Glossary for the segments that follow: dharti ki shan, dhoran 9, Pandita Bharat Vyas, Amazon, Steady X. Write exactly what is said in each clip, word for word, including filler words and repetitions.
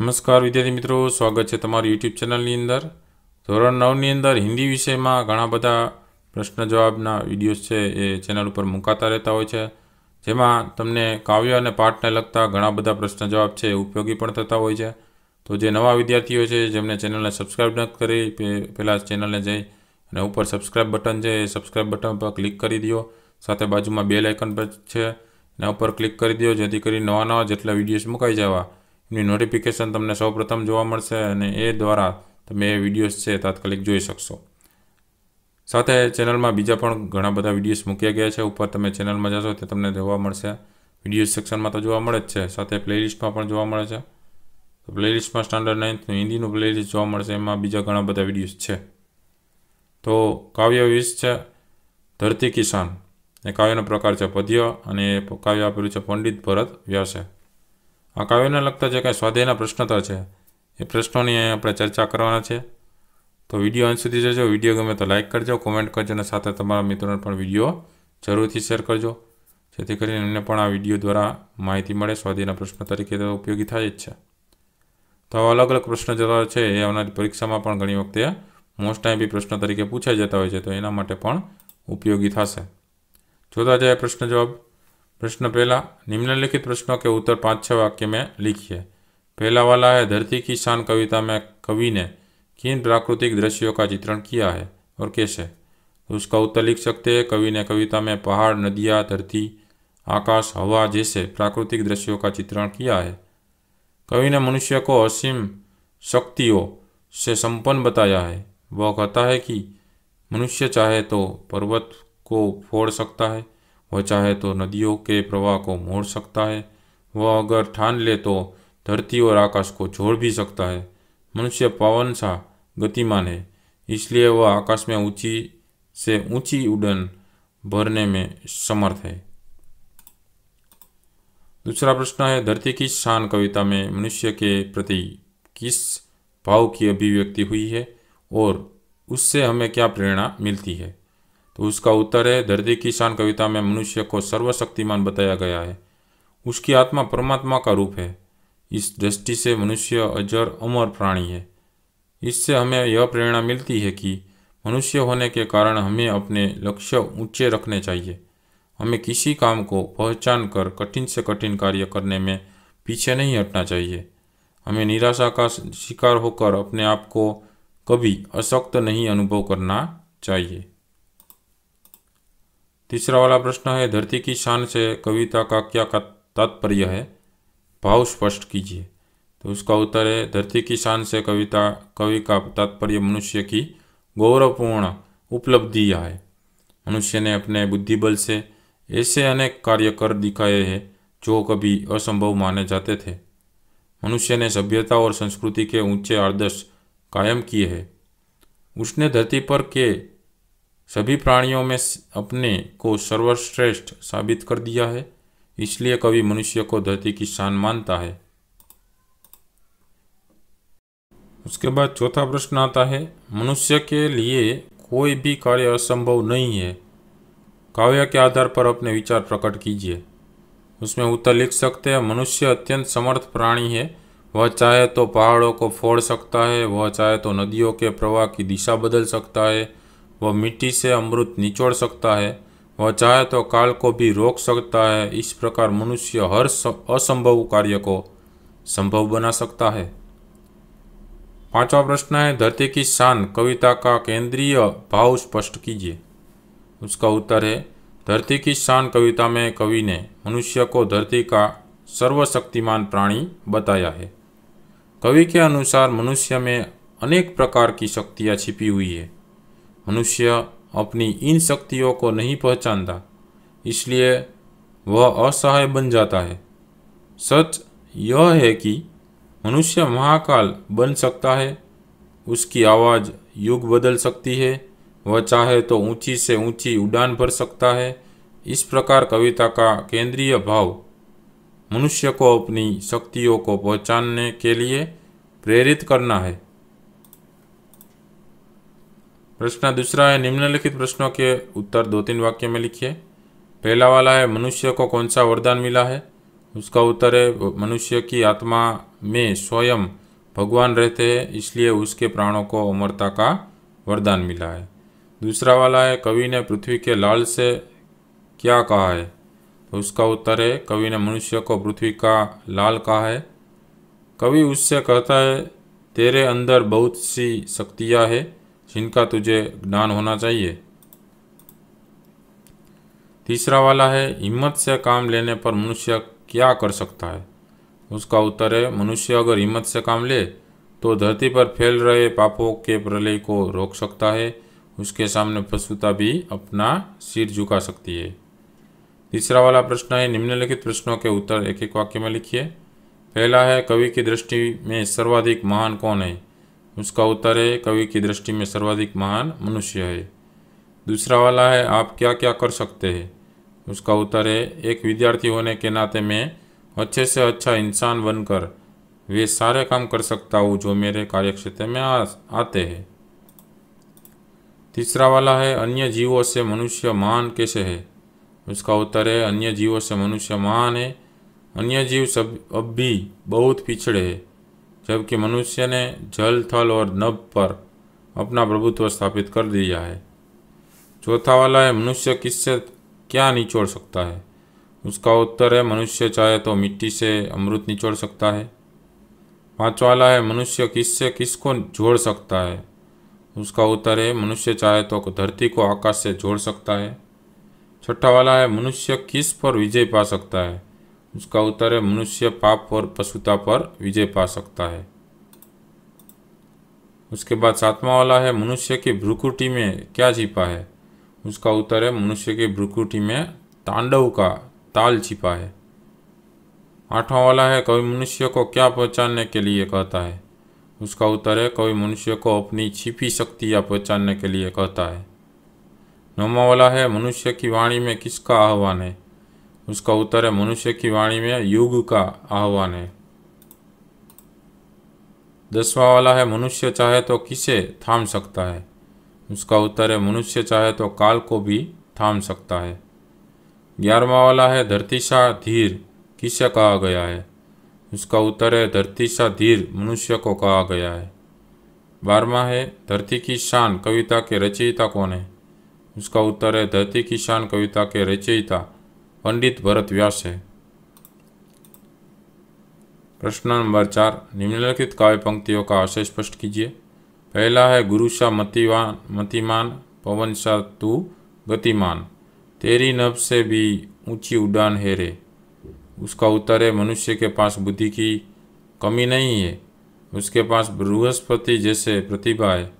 नमस्कार विद्यार्थी मित्रों, स्वागत है तमारी यूट्यूब चेनल नी अंदर। धोरण नौ नी अंदर हिंदी विषय में घणा बधा प्रश्न जवाबना विडियोज है ये चेनल पर मुकाता रहता होय छे, जेमां तमने काव्य अने पाठने लगता घणा बधा प्रश्न जवाब है उपयोगी पण थता होय छे। तो जे नवा विद्यार्थीओ छे जेमने चेनलने सब्सक्राइब न करी पहेला चेनलने जई अने ऊपर सब्सक्राइब बटन छे ए सब्सक्राइब बटन पर क्लिक करी दियो, साथे बाजुमां बेल आइकन पर छे एना उपर क्लिक करी दियो, जेथी करी नवा नवा जेटला विडियोज मुकाई जवा एनी नोटिफिकेशन तमने सौ प्रथम जोवा मळशे अने ए द्वारा तमे विडियोज छे तात्कालिक जोई शकशो। साथे चेनल में बीजा पण घणा बधा विडियोज मूक्या गया छे, उपर तमे चेनल में जाशो तो तमने जोवा मळशे, विडियोज सेक्शन में तो जोवा मळे ज छे, साथे प्लेलिस्ट में पण जोवा मळे छे। तो प्लेलिस्ट में स्टैंडर्ड नाइन्थ हिंदी नु प्लेलिस्ट जोवा मळशे, एमां बीजा घणा बधा विडियोज छे। तो काव्य वीस छे धरती किसान, ए काव्यनो प्रकार छे पद्य अने काव्य आपेलुं छे पंडित भरत व्यासे। आ काव्यने लगता जो कई स्वाध्याय प्रश्नोत्तर है ये प्रश्नों की अपने चर्चा करवाना है। तो विडियो अंत सुधी जोजो, विडियो गमे तो लाइक करजो, कॉमेंट करजो और साथ तमारा मित्रों ने विडियो जरूर शेयर करजो, जेथी करीने एमने पण आ विडियो द्वारा माहिती मळे, स्वाध्याय प्रश्न तरीके तो उपयोगी थाय ज छे। तो अलग अलग प्रश्न जता है ये आवनारी परीक्षा में घणी वखते मोस्ट टाइम भी प्रश्न तरीके पूछाई जता होय छे, तो एना माटे पण उपयोगी थशे। जोता जाए प्रश्न जवाब। प्रश्न पहला, निम्नलिखित प्रश्नों के उत्तर पाँच छः वाक्य में लिखिए। पहला वाला है, धरती की शान कविता में कवि ने किन प्राकृतिक दृश्यों का चित्रण किया है और कैसे? तो उसका उत्तर लिख सकते हैं, कवि ने कविता में पहाड़, नदियाँ, धरती, आकाश, हवा जैसे प्राकृतिक दृश्यों का चित्रण किया है। कवि ने मनुष्य को असीम शक्तियों से संपन्न बताया है। वह कहता है कि मनुष्य चाहे तो पर्वत को फोड़ सकता है, वह चाहे तो नदियों के प्रवाह को मोड़ सकता है, वह अगर ठान ले तो धरती और आकाश को जोड़ भी सकता है। मनुष्य पावन सा गतिमान है, इसलिए वह आकाश में ऊंची से ऊंची उड़न भरने में समर्थ है। दूसरा प्रश्न है, धरती की शान कविता में मनुष्य के प्रति किस भाव की अभिव्यक्ति हुई है और उससे हमें क्या प्रेरणा मिलती है? तो उसका उत्तर है, धरती की शान कविता में मनुष्य को सर्वशक्तिमान बताया गया है। उसकी आत्मा परमात्मा का रूप है। इस दृष्टि से मनुष्य अजर अमर प्राणी है। इससे हमें यह प्रेरणा मिलती है कि मनुष्य होने के कारण हमें अपने लक्ष्य ऊंचे रखने चाहिए। हमें किसी काम को पहचान कर कठिन से कठिन कार्य करने में पीछे नहीं हटना चाहिए। हमें निराशा का शिकार होकर अपने आप को कभी अशक्त नहीं अनुभव करना चाहिए। तीसरा वाला प्रश्न है, धरती की शान से कविता का क्या तात्पर्य है? भाव स्पष्ट कीजिए। तो उसका उत्तर है, धरती की शान से कविता कवि का तात्पर्य मनुष्य की गौरवपूर्ण उपलब्धियां है। मनुष्य ने अपने बुद्धिबल से ऐसे अनेक कार्य कर दिखाए हैं जो कभी असंभव माने जाते थे। मनुष्य ने सभ्यता और संस्कृति के ऊंचे आदर्श कायम किए हैं। उसने धरती पर के सभी प्राणियों में अपने को सर्वश्रेष्ठ साबित कर दिया है। इसलिए कवि मनुष्य को धरती की शान मानता है। उसके बाद चौथा प्रश्न आता है, मनुष्य के लिए कोई भी कार्य असंभव नहीं है। काव्य के आधार पर अपने विचार प्रकट कीजिए। उसमें उत्तर लिख सकते हैं, मनुष्य अत्यंत समर्थ प्राणी है। वह चाहे तो पहाड़ों को फोड़ सकता है, वह चाहे तो नदियों के प्रवाह की दिशा बदल सकता है, वह मिट्टी से अमृत निचोड़ सकता है, वह चाहे तो काल को भी रोक सकता है। इस प्रकार मनुष्य हर असंभव कार्य को संभव बना सकता है। पांचवा प्रश्न है, धरती की शान कविता का केंद्रीय भाव स्पष्ट कीजिए। उसका उत्तर है, धरती की शान कविता में कवि ने मनुष्य को धरती का सर्वशक्तिमान प्राणी बताया है। कवि के अनुसार मनुष्य में अनेक प्रकार की शक्तियाँ छिपी हुई है। मनुष्य अपनी इन शक्तियों को नहीं पहचानता, इसलिए वह असहाय बन जाता है। सच यह है कि मनुष्य महाकाल बन सकता है। उसकी आवाज़ युग बदल सकती है। वह चाहे तो ऊंची से ऊंची उड़ान भर सकता है। इस प्रकार कविता का केंद्रीय भाव मनुष्य को अपनी शक्तियों को पहचानने के लिए प्रेरित करना है। प्रश्न दूसरा है, निम्नलिखित प्रश्नों के उत्तर दो तीन वाक्य में लिखिए। पहला वाला है, मनुष्य को कौन सा वरदान मिला है? उसका उत्तर है, मनुष्य की आत्मा में स्वयं भगवान रहते हैं, इसलिए उसके प्राणों को अमरता का वरदान मिला है। दूसरा वाला है कवि ने पृथ्वी के लाल से क्या कहा है, तो उसका उत्तर है कवि ने मनुष्य को पृथ्वी का लाल कहा है। कवि उससे कहता है तेरे अंदर बहुत सी शक्तियाँ हैं जिनका तुझे ज्ञान होना चाहिए। तीसरा वाला है हिम्मत से काम लेने पर मनुष्य क्या कर सकता है, उसका उत्तर है मनुष्य अगर हिम्मत से काम ले तो धरती पर फैल रहे पापों के प्रलय को रोक सकता है, उसके सामने पशुता भी अपना सिर झुका सकती है। तीसरा वाला प्रश्न है निम्नलिखित प्रश्नों के उत्तर एक एक वाक्य में लिखिए। पहला है कवि की दृष्टि में सर्वाधिक महान कौन है, उसका उत्तर है कवि की दृष्टि में सर्वाधिक महान मनुष्य है। दूसरा वाला है आप क्या क्या कर सकते हैं, उसका उत्तर है एक विद्यार्थी होने के नाते मैं अच्छे से अच्छा इंसान बनकर वे सारे काम कर सकता हूँ जो मेरे कार्यक्षेत्र में आ, आते हैं। तीसरा वाला है अन्य जीवों से मनुष्य महान कैसे है, उसका उत्तर है अन्य जीवों से मनुष्य महान है। अन्य जीव सब अब भी बहुत पिछड़े हैं, जबकि मनुष्य ने जल थल और नभ पर अपना प्रभुत्व स्थापित कर दिया है। चौथा वाला है मनुष्य किससे क्या निचोड़ सकता है, उसका उत्तर है मनुष्य चाहे तो मिट्टी से अमृत निचोड़ सकता है। पांचवा वाला है मनुष्य किससे किसको जोड़ सकता है, उसका उत्तर है मनुष्य चाहे तो धरती को आकाश से जोड़ सकता है। छठा वाला है मनुष्य किस पर विजय पा सकता है, उसका उत्तर है मनुष्य पाप और पशुता पर विजय पा सकता है। उसके बाद सातवां वाला है मनुष्य की भ्रुकुटी में क्या छिपा है, उसका उत्तर है मनुष्य की भ्रुकुटी में तांडव का ताल छिपा है। आठवां वाला है कवि मनुष्य को क्या पहचानने के लिए कहता है, उसका उत्तर है कवि मनुष्य को अपनी छिपी शक्ति या पहचानने के लिए कहता है। नौवां वाला है मनुष्य की वाणी में किसका आह्वान है, उसका उत्तर है मनुष्य की वाणी में युग का आह्वान है। दसवां वाला है मनुष्य चाहे तो किसे थाम सकता है, उसका उत्तर है मनुष्य चाहे तो काल को भी थाम सकता है। ग्यारहवां वाला है धरतीसा धीर किसे कहा गया है, उसका उत्तर है धरतीसा धीर मनुष्य को कहा गया है। बारहवां है धरती की शान कविता के रचयिता कौन है, उसका उत्तर है धरती की शान कविता के रचयिता पंडित भरत व्यास है। प्रश्न नंबर चार निम्नलिखित काव्य पंक्तियों का आशय स्पष्ट कीजिए। पहला है गुरु शाह मतिवान मतिमान पवन शाह तू गतिमान, तेरी नभ से भी ऊंची उड़ान है रे, उसका उत्तर है मनुष्य के पास बुद्धि की कमी नहीं है, उसके पास बृहस्पति जैसे प्रतिभा है,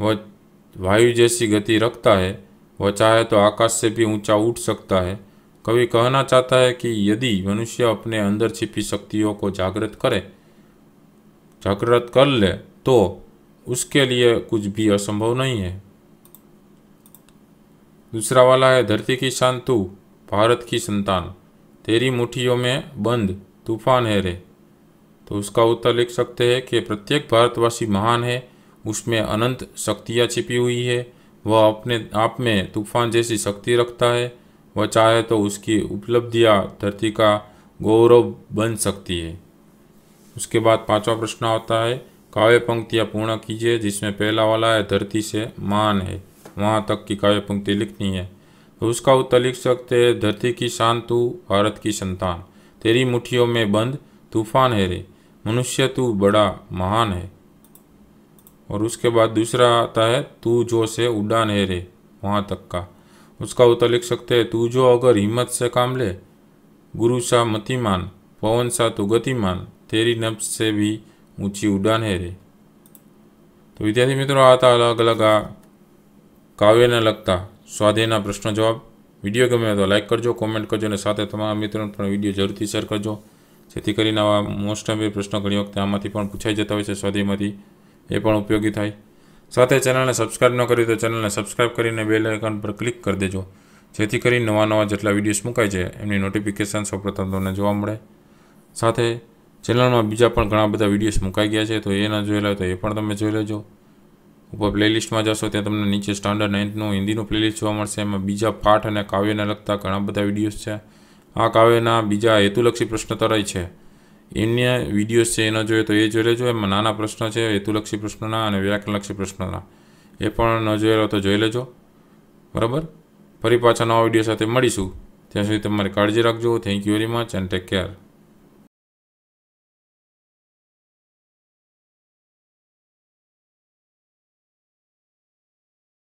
वह वायु जैसी गति रखता है, वह चाहे तो आकाश से भी ऊंचा उठ सकता है। कवि कहना चाहता है कि यदि मनुष्य अपने अंदर छिपी शक्तियों को जागृत करे जागृत कर ले तो उसके लिए कुछ भी असंभव नहीं है। दूसरा वाला है धरती की शान तू भारत की संतान, तेरी मुट्ठियों में बंद तूफान है रे, तो उसका उत्तर लिख सकते हैं कि प्रत्येक भारतवासी महान है, उसमें अनंत शक्तियाँ छिपी हुई है, वह अपने आप में तूफान जैसी शक्ति रखता है, वह चाहे तो उसकी उपलब्धियाँ धरती का गौरव बन सकती है। उसके बाद पांचवा प्रश्न होता है काव्य पंक्तियाँ पूर्ण कीजिए, जिसमें पहला वाला है धरती से मान है वहाँ तक की काव्य पंक्ति लिखनी है, तो उसका उत्तर लिख सकते हैं धरती की शान तू भारत की संतान, तेरी मुट्ठियों में बंद तूफान है रे, मनुष्य तू बड़ा महान है। और उसके बाद दूसरा आता है तू जो से उड़ान है रे वहाँ तक का, उसका उत्तर लिख सकते हैं तू जो अगर हिम्मत से काम ले, गुरु सा मतिमान पवन सा तू गतिमान, तेरी नब्ज से भी ऊंची उड़ान है रे। तो विद्यार्थी मित्रों आता अलग अलग काव्य न लगता स्वाध्यायना प्रश्न जवाब વિડીયો ગમે તો લાઇક કરજો, કોમેન્ટ કરજો અને સાથે તમારા મિત્રોને પણ વિડીયો જરૂરથી શેર કરજો, જેથી કરીને આવા મોસ્ટ ઓફ પ્રશ્નો ઘણી વખતે આમાંથી પણ પૂછાઈ જતા હોય છે, સ્વાધ્યાયમાંથી એ પણ ઉપયોગી થાય। સાથે ચેનલને સબસ્ક્રાઇબ ન કરી તો ચેનલને સબસ્ક્રાઇબ કરીને બેલ આઇકન પર ક્લિક કરી દેજો, જેથી કરી નવા નવા જેટલા વિડીયોઝ મુકાય છે એમની નોટિફિકેશન સૌપ્રથમ તમને જોવા મળે। સાથે चैनल में बीजा पण घणा बधा विडियोस मुकाई गया है, तो ये न जोई लो तो ये पण तमे जोई लो। ऊपर प्लेलिस्ट में जाशो त्यां तमने नीचे स्टैंडर्ड नाइन्थनुं हिंदीनुं प्लेलिस्ट जोवा मळशे, एमां बीजा पाठ अने काव्यने लगता घणा बधा विडियोस छे। आ काव्यना बीजा हेतुलक्षी प्रश्न तराई छे, अन्य विडियोज है न जो तो ये जो लो ना प्रश्न है हेतुलक्षी प्रश्नों व्याकरणलक्षी प्रश्नों ए न जोएलो तो जोई लो बराबर। फरी पाछा नवा विडियो साथ मळीशुं, त्यां सुधी तमारी काळजी राखजो। Thank you very much and take care.